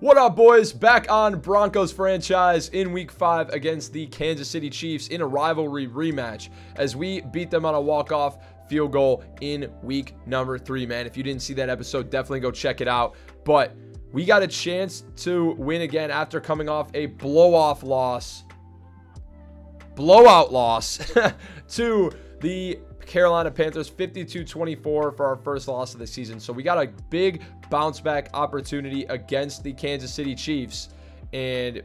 What up, boys? Back on Broncos franchise in week 5 against the Kansas City Chiefs in a rivalry rematch as we beat them on a walk-off field goal in week number 3, man. If you didn't see that episode, definitely go check it out. But we got a chance to win again after coming off a blowout loss to the Carolina Panthers, 52-24 for our first loss of the season. So we got a big bounce back opportunity against the Kansas City Chiefs, and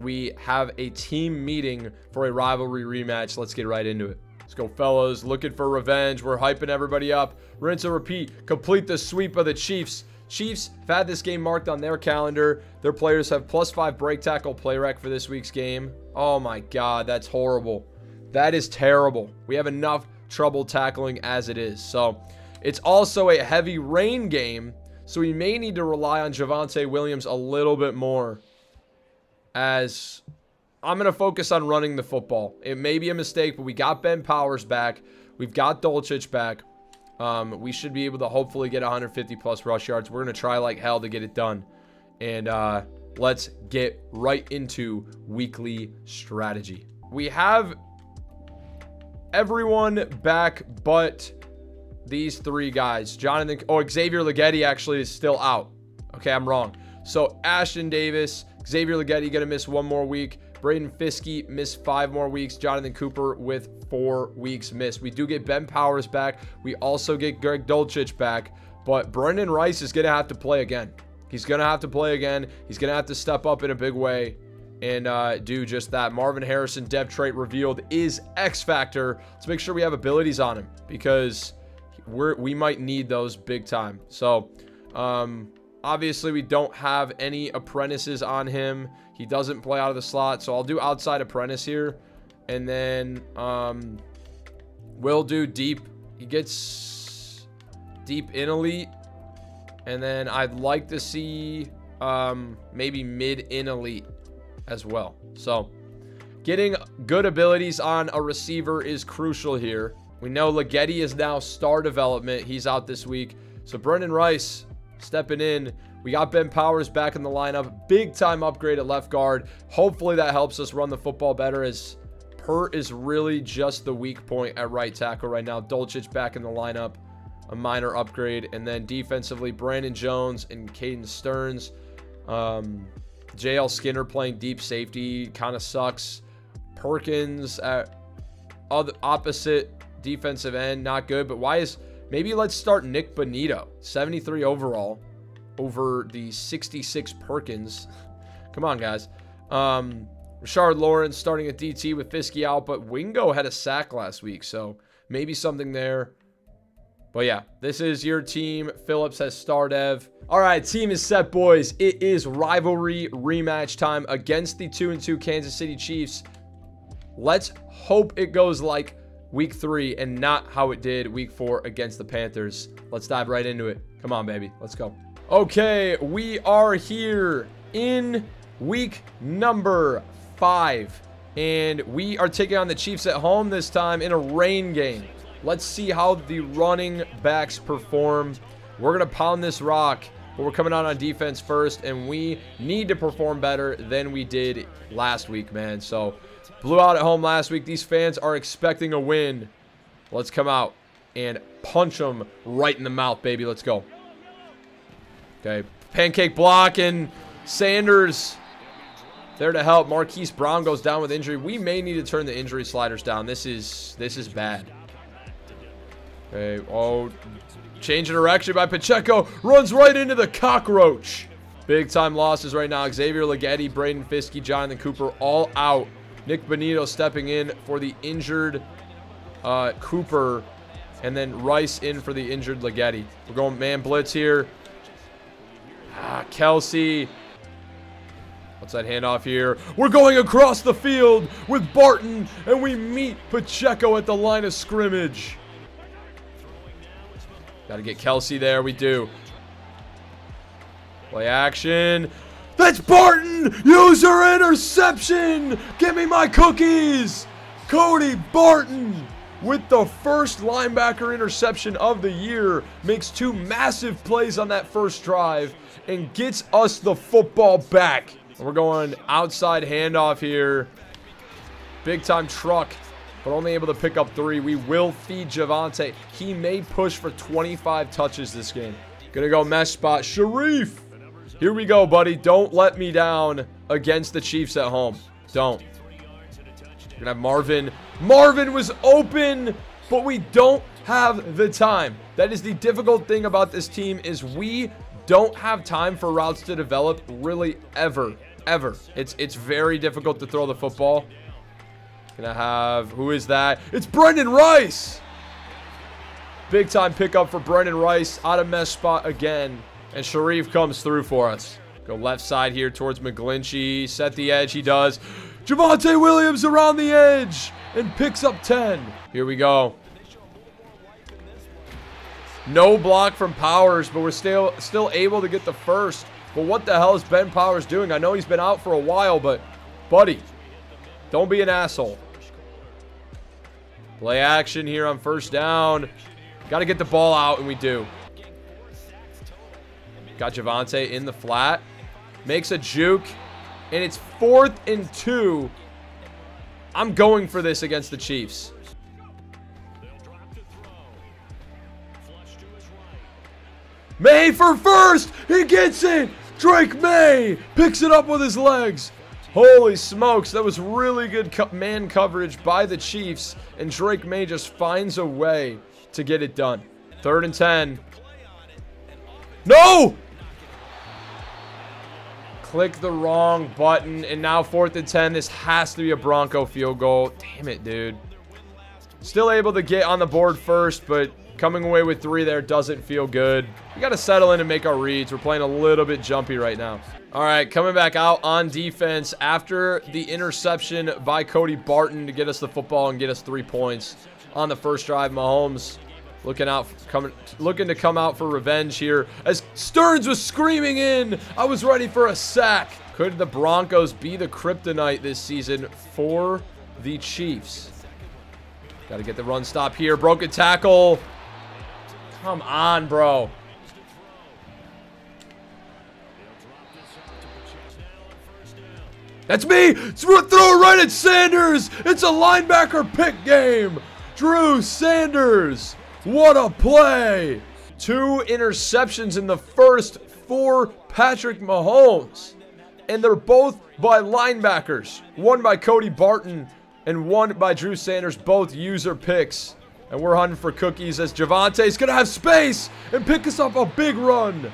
we have a team meeting for a rivalry rematch. Let's get right into it. Let's go, fellas. Looking for revenge. We're hyping everybody up. Rinse and repeat. Complete the sweep of the Chiefs. Chiefs have had this game marked on their calendar. Their players have +5 break tackle play rec for this week's game. Oh my God, that's horrible. That is terrible. We have enough trouble tackling as it is. So it's also a heavy rain game, so we may need to rely on Javonte Williams a little bit more, as I'm going to focus on running the football. It may be a mistake, but we got Ben Powers back. We've got Dulcich back. We should be able to hopefully get 150+ rush yards. We're going to try like hell to get it done. And let's get right into weekly strategy. We have everyone back but these 3 guys. Xavier Legette actually is still out. Okay, I'm wrong. So Ashton Davis, Xavier Legette gonna miss 1 more week. Braden Fiske missed 5 more weeks. Jonathan Cooper with 4 weeks missed. We do get Ben Powers back. We also get Greg Dulcich back, but Brendan Rice is gonna have to play again. He's gonna have to play again. He's gonna have to step up in a big way and do just that. Marvin Harrison, depth trait revealed, is X factor. Let's make sure we have abilities on him, because we might need those big time. So obviously we don't have any apprentices on him. He doesn't play out of the slot, so I'll do outside apprentice here, and then we'll do deep. He gets deep in elite, and then I'd like to see maybe mid in elite as well. So getting good abilities on a receiver is crucial here. We know Legette is now star development. He's out this week. So Brendan Rice stepping in. We got Ben Powers back in the lineup. Big time upgrade at left guard. Hopefully that helps us run the football better, as Pert is really just the weak point at right tackle right now. Dulcich back in the lineup, a minor upgrade. And then defensively, Brandon Jones and Caden Stearns. JL Skinner playing deep safety kind of sucks. Perkins at other opposite defensive end, not good. But why is, maybe let's start Nik Bonitto, 73 overall over the 66 Perkins. Come on, guys. Rashard Lawrence starting at DT with Fiske out, but Wingo had a sack last week, so maybe something there. But yeah, this is your team. Phillips has star dev. All right, team is set, boys. It is rivalry rematch time against the 2-2 Kansas City Chiefs. Let's hope it goes like week 3 and not how it did week 4 against the Panthers. Let's dive right into it. Come on, baby. Let's go. Okay, we are here in week number 5, and we are taking on the Chiefs at home this time in a rain game. Let's see how the running backs perform. We're going to pound this rock, but we're coming out on defense first, and we need to perform better than we did last week, man. So, blew out at home last week. These fans are expecting a win. Let's come out and punch them right in the mouth, baby. Let's go. Okay, pancake block, and Sanders there to help. Marquise Brown goes down with injury. We may need to turn the injury sliders down. This is bad. Okay, oh, change of direction by Pacheco. Runs right into the cockroach. Big time losses right now. Xavier Legette, Braden Fiske, Jonathan Cooper all out. Nik Bonitto stepping in for the injured Cooper. And then Rice in for the injured Legette. We're going man blitz here. Kelce. What's that handoff here? We're going across the field with Barton. And we meet Pacheco at the line of scrimmage. Got to get Kelce there. We do. Play action. That's Barton. User interception. Give me my cookies. Cody Barton with the first linebacker interception of the year, makes two massive plays on that first drive and gets us the football back. We're going outside handoff here. Big time truck, but only able to pick up three. We will feed Javonte. He may push for 25 touches this game. Gonna go mesh spot. Sharif! Here we go, buddy. Don't let me down against the Chiefs at home. Don't. We're gonna have Marvin. Marvin was open, but we don't have the time. That is the difficult thing about this team, is we don't have time for routes to develop really ever. It's very difficult to throw the football. Gonna have, who is that? It's Brendan Rice! Big time pickup for Brendan Rice out of mesh spot again. And Sharif comes through for us. Go left side here towards McGlinchey. Set the edge, he does. Javonte Williams around the edge and picks up 10. Here we go. No block from Powers, but we're still able to get the first. But what the hell is Ben Powers doing? I know he's been out for a while, but buddy, don't be an asshole. Play action here on first down. Got to get the ball out, and we do. Got Javonte in the flat. Makes a juke, and it's 4th and 2. I'm going for this against the Chiefs. May for first. He gets it. Drake May picks it up with his legs. Holy smokes, that was really good man coverage by the Chiefs, and Drake May just finds a way to get it done. 3rd and 10. No! Click the wrong button, and now 4th and 10. This has to be a Bronco field goal. Damn it, dude. Still able to get on the board first, but coming away with 3 there doesn't feel good. We got to settle in and make our reads. We're playing a little bit jumpy right now. All right, coming back out on defense after the interception by Cody Barton to get us the football and get us 3 points on the first drive. Mahomes looking to come out for revenge here as Stearns was screaming in. I was ready for a sack. Could the Broncos be the kryptonite this season for the Chiefs? Got to get the run stop here. Broken tackle. Come on, bro. That's me. Throw it right at Sanders. It's a linebacker pick game. Drew Sanders. What a play. 2 interceptions in the first for Patrick Mahomes. And they're both by linebackers. One by Cody Barton and one by Drew Sanders. Both user picks. And we're hunting for cookies as Javonte's going to have space and pick us up a big run.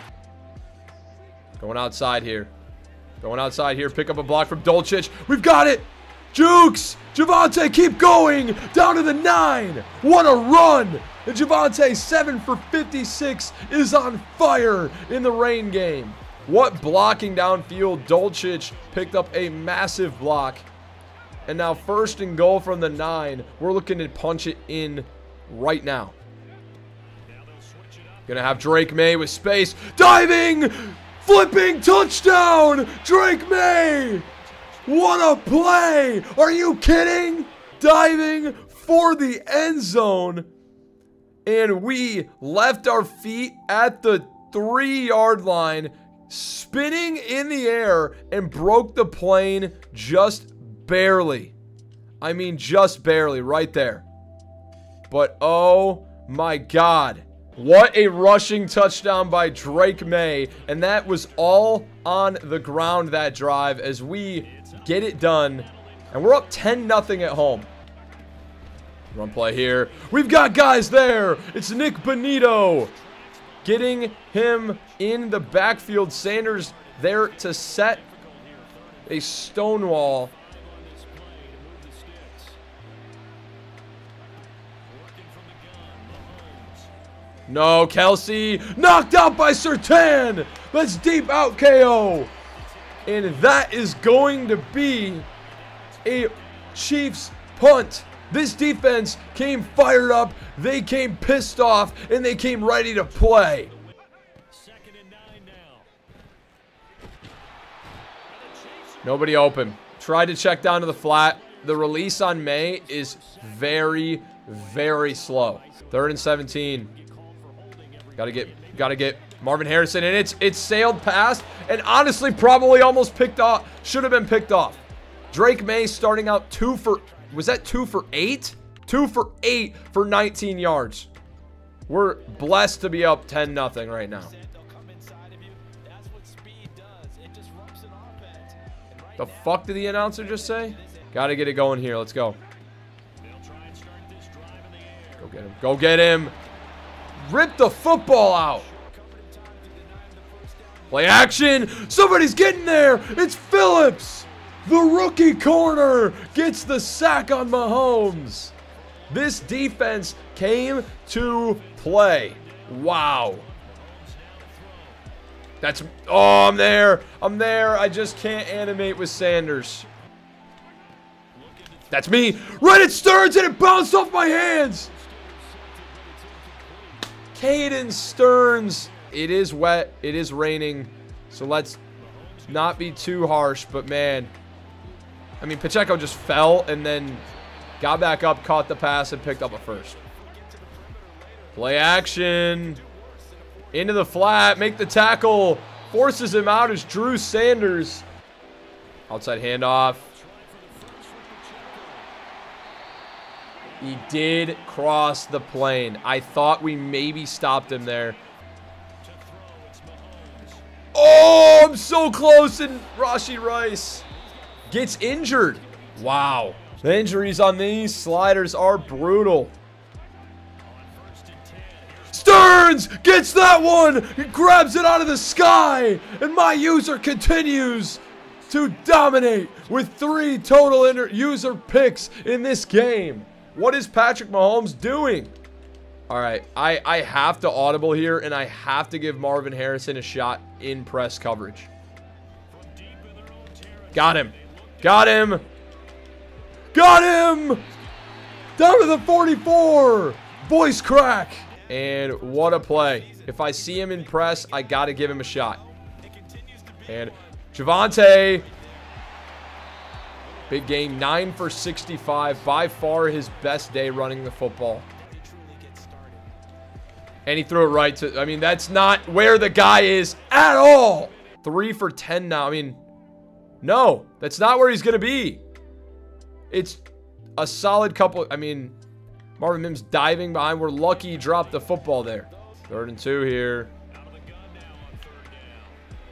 Going outside here. Going outside here. Pick up a block from Dulcich. We've got it. Jukes. Javonte, keep going. Down to the 9. What a run. And Javonte, 7 for 56, is on fire in the rain game. What blocking downfield. Dulcich picked up a massive block. And now 1st and goal from the 9. We're looking to punch it in right now. Gonna have Drake May with space. Diving! Flipping touchdown! Drake May! What a play! Are you kidding? Diving for the end zone. And we left our feet at the 3-yard line, spinning in the air, and broke the plane just barely. I mean, just barely right there. But oh my God, what a rushing touchdown by Drake May. And that was all on the ground that drive as we get it done. And we're up 10-0 at home. Run play here. We've got guys there. It's Nik Bonitto getting him in the backfield. Sanders there to set a stonewall. No, Kelce knocked out by Surtain. Let's deep out KO. And that is going to be a Chiefs punt. This defense came fired up. They came pissed off, and they came ready to play. 2nd and 9 now. Nobody open. Tried to check down to the flat. The release on May is very, very slow. 3rd and 17. Gotta get Marvin Harrison, and it's sailed past, and honestly probably almost picked off. Should have been picked off. Drake May starting out 2 for 8? 2 for 8 for 19 yards. We're blessed to be up 10-0 right now. The fuck did the announcer just say? Gotta get it going here. Let's go. Go get him. Go get him. Rip the football out. Play action. Somebody's getting there. It's Phillips. The rookie corner gets the sack on Mahomes. This defense came to play. Wow. That's... Oh, I'm there. I'm there. I just can't animate with Sanders. That's me. Right at Stearns, and it bounced off my hands. Caden Stearns. It is wet. It is raining. So let's not be too harsh. But, man, I mean, Pacheco just fell and then got back up, caught the pass, and picked up a first. Play action. Into the flat. Make the tackle. Forces him out as Drew Sanders. Outside handoff. He did cross the plane. I thought we maybe stopped him there. Oh, I'm so close, and Rashee Rice gets injured. Wow. The injuries on these sliders are brutal. Stearns gets that one. He grabs it out of the sky, and my user continues to dominate with 3 total user picks in this game. What is Patrick Mahomes doing? All right, I have to audible here, and I have to give Marvin Harrison a shot in press coverage. Got him. Got him. Got him! Down to the 44. Voice crack. And what a play. If I see him in press, I got to give him a shot. And Javonte... Big game, 9 for 65. By far his best day running the football. And he threw it right to... I mean, that's not where the guy is at all. 3 for 10 now. I mean, no. That's not where he's going to be. It's a solid couple... I mean, Marvin Mims diving behind. We're lucky he dropped the football there. 3rd and 2 here.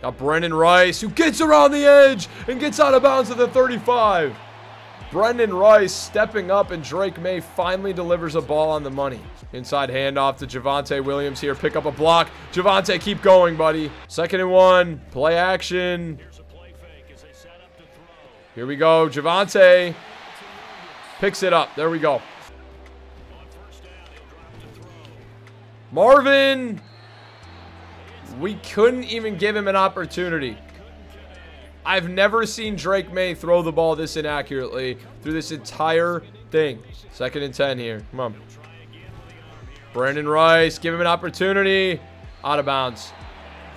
Now Brendan Rice, who gets around the edge and gets out of bounds at the 35. Brendan Rice stepping up, and Drake May finally delivers a ball on the money. Inside handoff to Javonte Williams here. Pick up a block. Javonte, keep going, buddy. 2nd and 1. Play action. Here we go. Javonte picks it up. There we go. Marvin... We couldn't even give him an opportunity. I've never seen Drake May throw the ball this inaccurately through this entire thing. 2nd and 10 here. Come on. Brendan Rice, give him an opportunity. Out of bounds.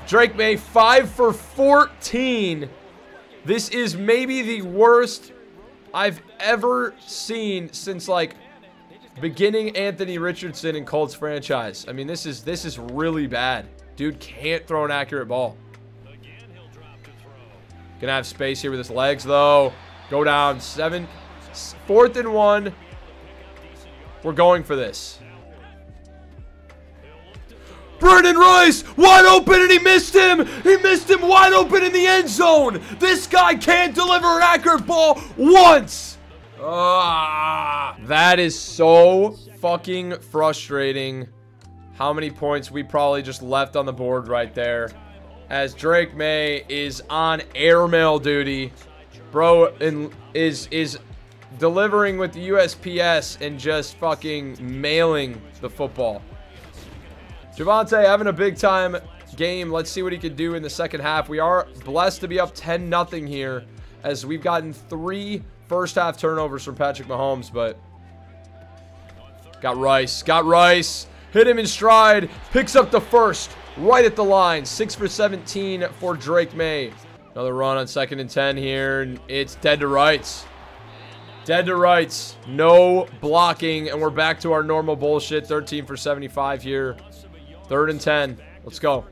Drake May, 5 for 14. This is maybe the worst I've ever seen since, like, beginning Anthony Richardson and Colts franchise. I mean, this is really bad. Dude can't throw an accurate ball. Gonna have space here with his legs, though. Go down. 4th and 1. We're going for this. Brendan Rice, wide open, and he missed him. He missed him wide open in the end zone. This guy can't deliver an accurate ball once. That is so fucking frustrating. How many points we probably just left on the board right there. As Drake May is on airmail duty. Bro is delivering with the USPS and just fucking mailing the football. Javonte having a big time game. Let's see what he could do in the second half. We are blessed to be up 10-0 here, as we've gotten 3 first half turnovers from Patrick Mahomes, but got Rice. Got Rice. Hit him in stride. Picks up the first right at the line. 6 for 17 for Drake May. Another run on 2nd and 10 here. And it's dead to rights. Dead to rights. No blocking. And we're back to our normal bullshit. 13 for 75 here. 3rd and 10. Let's go.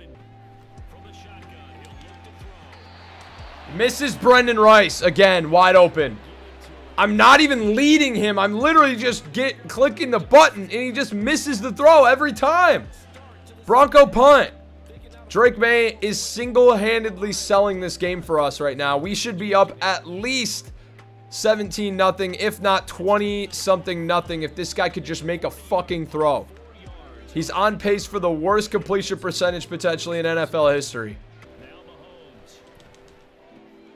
Misses Brendan Rice. Again, wide open. I'm not even leading him. I'm literally just clicking the button, and he just misses the throw every time. Bronco punt. Drake May is single-handedly selling this game for us right now. We should be up at least 17-0, if not 20-something-0, if this guy could just make a fucking throw. He's on pace for the worst completion percentage potentially in NFL history.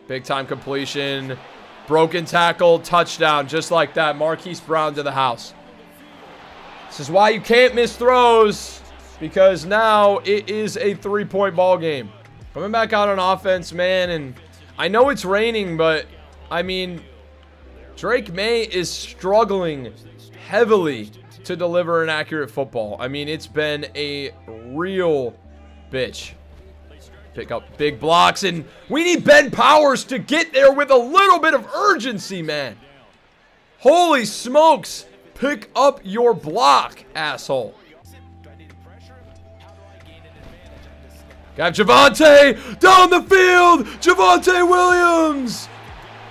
Big-time completion. Broken tackle, touchdown, just like that. Marquise Brown to the house. This is why you can't miss throws, because now it is a three-point ball game. Coming back out on offense, man, and I know it's raining, but, I mean, Drake May is struggling heavily to deliver an accurate football. I mean, it's been a real bitch. Pick up big blocks, and we need Ben Powers to get there with a little bit of urgency, man. Holy smokes. Pick up your block, asshole. Got Javonte down the field. Javonte Williams.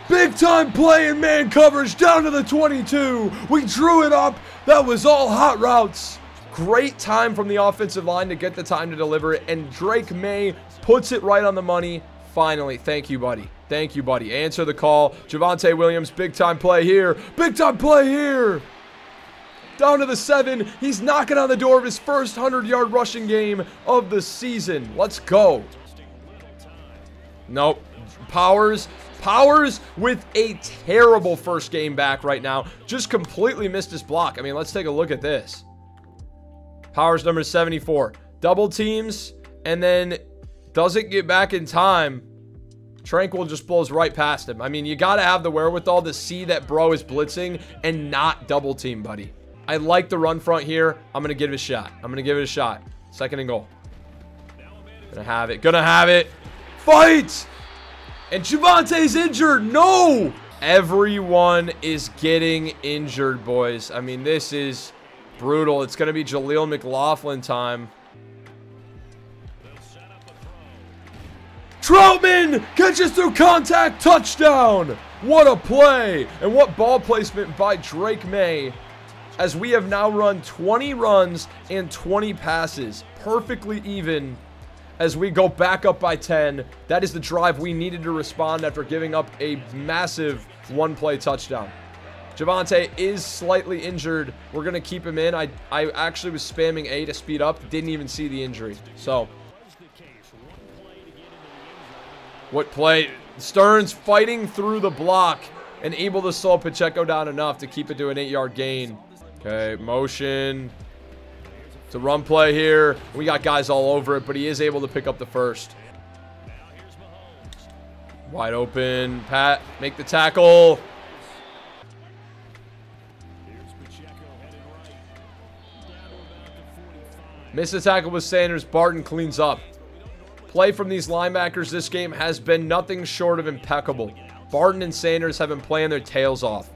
Big time play in man coverage down to the 22. We drew it up. That was all hot routes. Great time from the offensive line to get the time to deliver it, and Drake May puts it right on the money. Finally. Thank you, buddy. Thank you, buddy. Answer the call. Javonte Williams, big time play here. Big time play here. Down to the 7. He's knocking on the door of his first 100-yard rushing game of the season. Let's go. Nope. Powers. Powers with a terrible first game back right now. Just completely missed his block. I mean, let's take a look at this. Powers number 74. Double teams, and then doesn't get back in time. Tranquil just blows right past him. I mean, you got to have the wherewithal to see that bro is blitzing and not double team, buddy. I like the run front here. I'm going to give it a shot. I'm going to give it a shot. 2nd and goal. Going to have it. Going to have it. Fight! And Javonte's injured. No! Everyone is getting injured, boys. I mean, this is brutal. It's going to be Jaleel McLaughlin time. Troutman catches through contact. Touchdown. What a play. And what ball placement by Drake May, as we have now run 20 runs and 20 passes. Perfectly even as we go back up by 10. That is the drive we needed to respond after giving up a massive one-play touchdown. Javonte is slightly injured. We're going to keep him in. I actually was spamming A to speed up. Didn't even see the injury. So, what play? Stearns fighting through the block and able to slow Pacheco down enough to keep it to an 8-yard gain. Okay, motion. It's a run play here. We got guys all over it, but he is able to pick up the first. Wide open. Pat, make the tackle. Missed the tackle with Sanders. Barton cleans up. Play from these linebackers this game has been nothing short of impeccable. Barton and Sanders have been playing their tails off.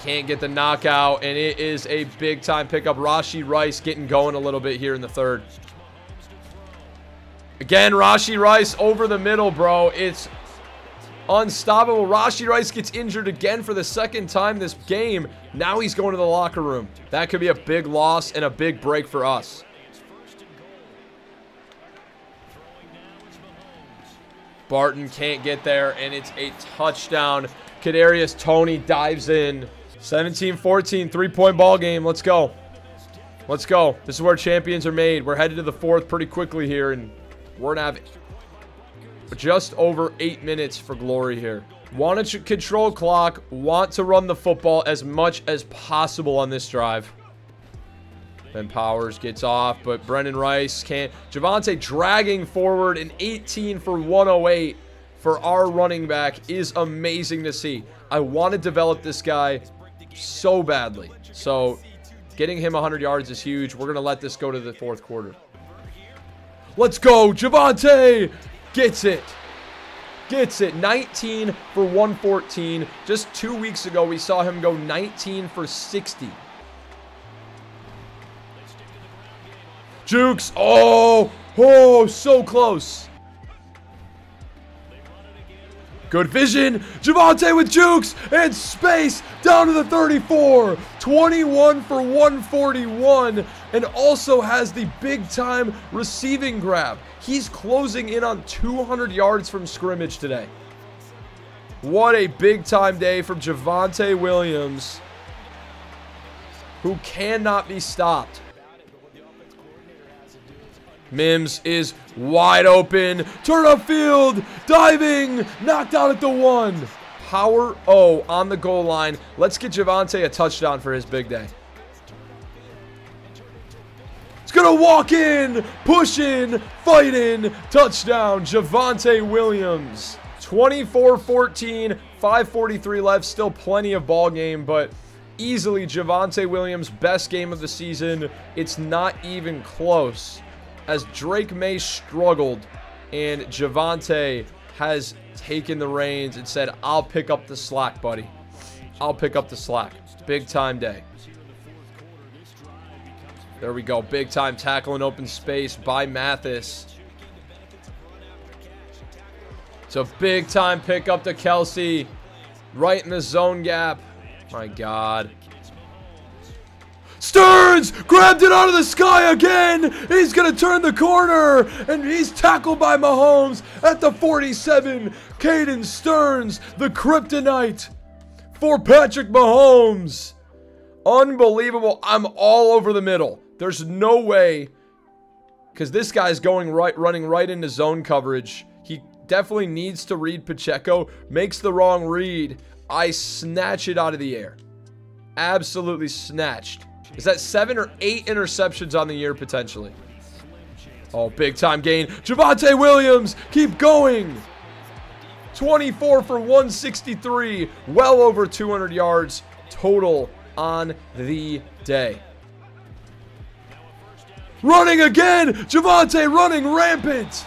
Can't get the knockout, and it is a big-time pickup. Rashee Rice getting going a little bit here in the 3rd. Again, Rashee Rice over the middle, bro. It's unstoppable. Rashee Rice gets injured again for the 2nd time this game. Now he's going to the locker room. That could be a big loss and a big break for us. Barton can't get there, and it's a touchdown. Kadarius Toney dives in. 17-14, 3-point ball game. Let's go. Let's go. This is where champions are made. We're headed to the 4th pretty quickly here, and we're going to have just over 8 minutes for glory here. Want to control clock. Want to run the football as much as possible on this drive. Ben Powers gets off, but Brendan Rice can't. Javonte dragging forward, and 18 for 108 for our running back is amazing to see. I want to develop this guy so badly. So getting him 100 yards is huge. We're going to let this go to the 4th quarter. Let's go. Javonte gets it. gets it. 19 for 114. Just 2 weeks ago, we saw him go 19 for 60. Jukes. Oh, so close. Good vision. Javonte with Jukes and space down to the 34. 21 for 141. And also has the big-time receiving grab. He's closing in on 200 yards from scrimmage today. What a big-time day from Javonte Williams, who cannot be stopped. Mims is wide open. Turn up field. Diving. Knocked out at the one. Power O on the goal line. Let's get Javonte a touchdown for his big day. It's going to walk in. Pushing. Fighting. Touchdown. Javonte Williams. 24-14. 5:43 left. Still plenty of ball game, but easily Javonte Williams' best game of the season. It's not even close, as Drake May struggled and Javonte has taken the reins and said, I'll pick up the slack, buddy. I'll pick up the slack. Big time day. There we go. Big time tackle in open space by Mathis. It's a big time pick up to Kelce. Right in the zone gap. My God. Stearns grabbed it out of the sky again. He's going to turn the corner, and he's tackled by Mahomes at the 47. Caden Stearns, the kryptonite for Patrick Mahomes. Unbelievable. I'm all over the middle. There's no way, because this guy's going right, running right into zone coverage. He definitely needs to read Pacheco. Makes the wrong read. I snatch it out of the air. Absolutely snatched. Is that 7 or 8 interceptions on the year, potentially? Oh, big-time gain. Javonte Williams, keep going. 24 for 163. Well over 200 yards total on the day. Running again. Javonte running rampant.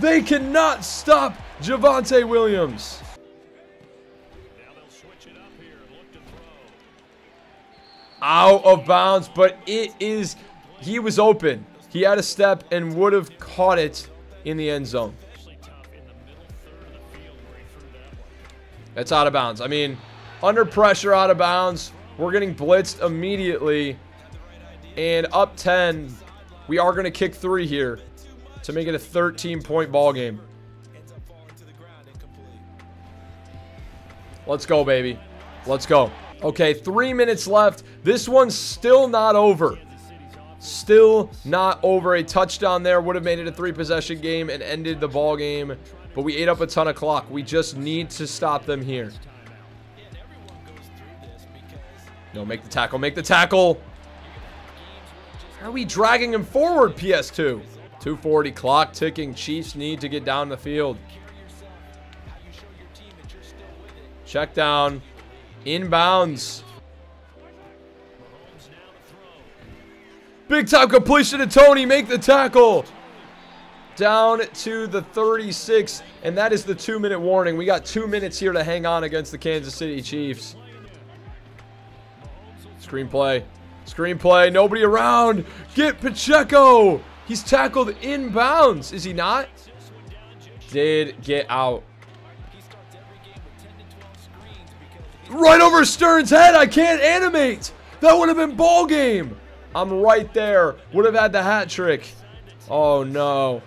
They cannot stop Javonte Williams. Out of bounds, but it is, he was open. He had a step and would have caught it in the end zone. That's out of bounds. I mean, under pressure, out of bounds. We're getting blitzed immediately. And up 10, we are going to kick 3 here to make it a 13-point ball game. Let's go, baby. Let's go. Okay, 3 minutes left. This one's still not over. Still not over. A touchdown there would have made it a 3-possession game and ended the ball game. But we ate up a ton of clock. We just need to stop them here. No, make the tackle. Make the tackle. Why are we dragging him forward, PS2? 2:40, clock ticking. Chiefs need to get down the field. Check down. Inbounds. Big time completion to Toney. Make the tackle. Down to the 36. And that is the 2-minute warning. We got 2 minutes here to hang on against the Kansas City Chiefs. Screenplay. Screenplay. Nobody around. Get Pacheco. He's tackled inbounds. Is he not? Did get out. Right over Stearns' head. I can't animate. That would have been ball game. I'm right there. Would have had the hat trick. Oh, no.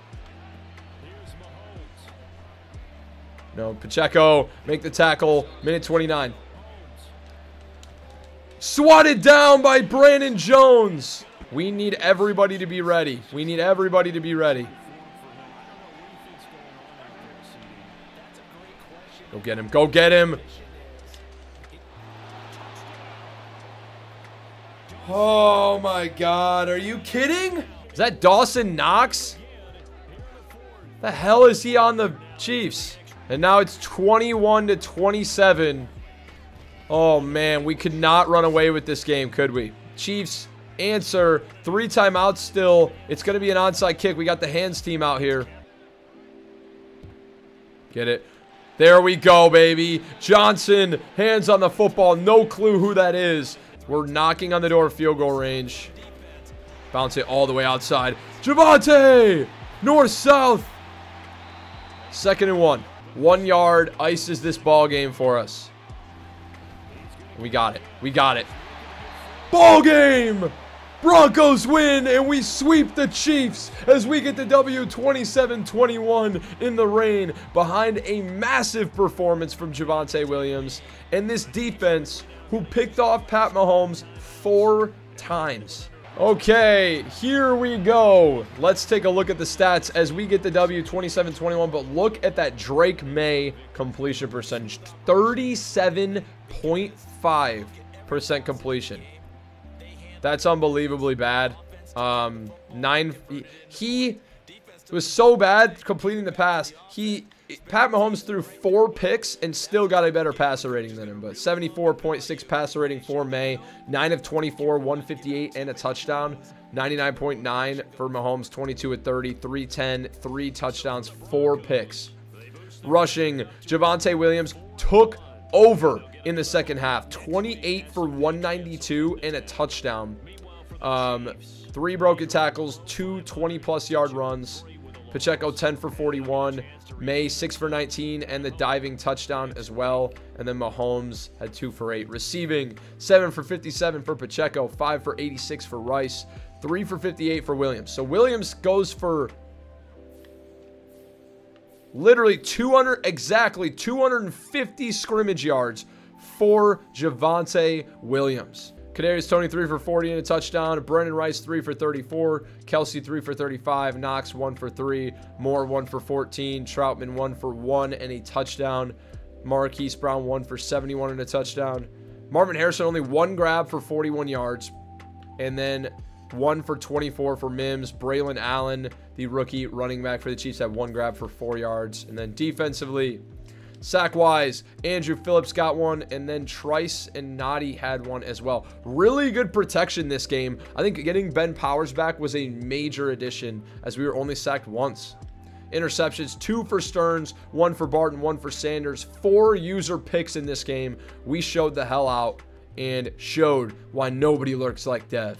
No, Pacheco. Make the tackle. Minute 29. Swatted down by Brandon Jones. We need everybody to be ready. We need everybody to be ready. Go get him. Go get him. Oh my God, are you kidding? Is that Dawson Knox? The hell is he on the Chiefs? And now it's 21 to 27. Oh man, we could not run away with this game, could we? Chiefs answer, 3 timeouts still. It's going to be an onside kick. We got the hands team out here. Get it. There we go, baby. Johnson, hands on the football. No clue who that is. We're knocking on the door of field goal range. Bounce it all the way outside. Javonte! North-south. 2nd and 1. 1 yard. Ices this ball game for us. We got it. We got it. Ball game! Broncos win, and we sweep the Chiefs as we get the W 27-21 in the rain behind a massive performance from Javonte Williams and this defense who picked off Pat Mahomes 4 times. Okay, here we go. Let's take a look at the stats as we get the W 27-21, but look at that Drake May completion percentage. 37.5% completion. That's unbelievably bad. He was so bad completing the pass. Pat Mahomes threw 4 picks and still got a better passer rating than him, but 74.6 passer rating for May, 9 of 24, 158, and a touchdown. 99.9 for Mahomes, 22 of 30, 310, 3 touchdowns, 4 picks. Rushing, Javonte Williams took over in the second half. 28 for 192 and a touchdown. 3 broken tackles, 2 20-plus-yard runs. Pacheco 10 for 41, May 6 for 19, and the diving touchdown as well. And then Mahomes had 2 for 8. Receiving 7 for 57 for Pacheco, 5 for 86 for Rice, 3 for 58 for Williams. So Williams goes for literally exactly 250 scrimmage yards for Javonte Williams. Kadarius Toney 3 for 40 and a touchdown. Brendan Rice 3 for 34. Kelce 3 for 35. Knox 1 for 3. Moore 1 for 14. Troutman 1 for 1 and a touchdown. Marquise Brown 1 for 71 and a touchdown. Marvin Harrison only 1 grab for 41 yards. And then 1 for 24 for Mims. Braylon Allen, the rookie running back for the Chiefs, had 1 grab for 4 yards. And then defensively, sack-wise, Andrew Phillips got 1, and then Trice and Noddy had 1 as well. Really good protection this game. I think getting Ben Powers back was a major addition as we were only sacked once. Interceptions, 2 for Stearns, 1 for Barton, 1 for Sanders. 4 user picks in this game. We showed the hell out and showed why nobody lurks like Dev.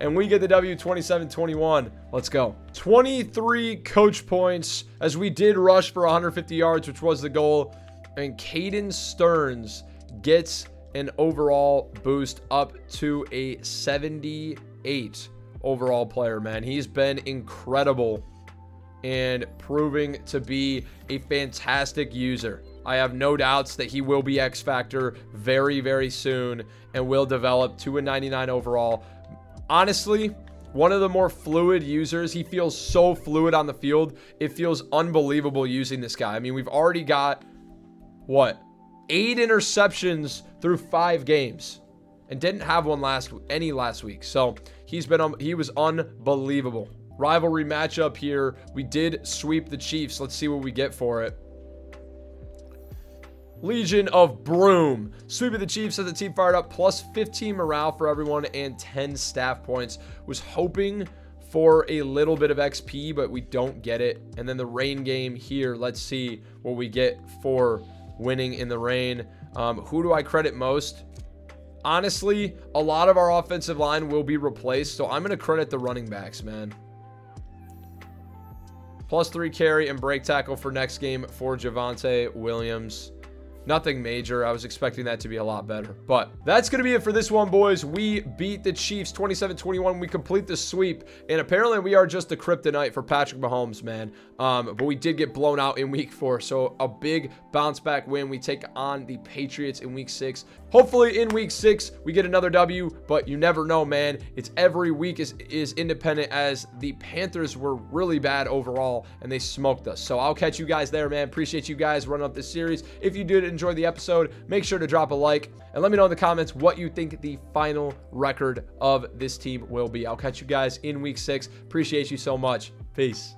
And we get the W 27-21. Let's go. 23 coach points as we did rush for 150 yards, which was the goal. And Caden Stearns gets an overall boost up to a 78 overall player, man. He's been incredible and proving to be a fantastic user. I have no doubts that he will be X Factor very, very soon and will develop to a 99 overall. Honestly, one of the more fluid users. He feels so fluid on the field. It feels unbelievable using this guy. I mean, we've already got, what, 8 interceptions through 5 games and didn't have one last week. So he was unbelievable. Rivalry matchup here. We did sweep the Chiefs. Let's see what we get for it. Legion of Broom. Sweep of the Chiefs as the team fired up. Plus 15 morale for everyone and 10 staff points. Was hoping for a little bit of XP, but we don't get it. And then the rain game here. Let's see what we get for winning in the rain. Who do I credit most? Honestly, a lot of our offensive line will be replaced, so I'm going to credit the running backs, man. Plus 3 carry and break tackle for next game for Javonte Williams. Nothing major. I was expecting that to be a lot better. But that's going to be it for this one, boys. We beat the Chiefs 27-21. We complete the sweep. And apparently we are just the kryptonite for Patrick Mahomes, man. But we did get blown out in week 4. So a big bounce back win. We take on the Patriots in week 6. Hopefully in week 6 we get another W. But you never know, man. It's every week is independent as the Panthers were really bad overall. And they smoked us. So I'll catch you guys there, man. Appreciate you guys running up this series. If you did enjoy the episode, make sure to drop a like and let me know in the comments what you think the final record of this team will be. I'll catch you guys in week 6. Appreciate you so much. Peace.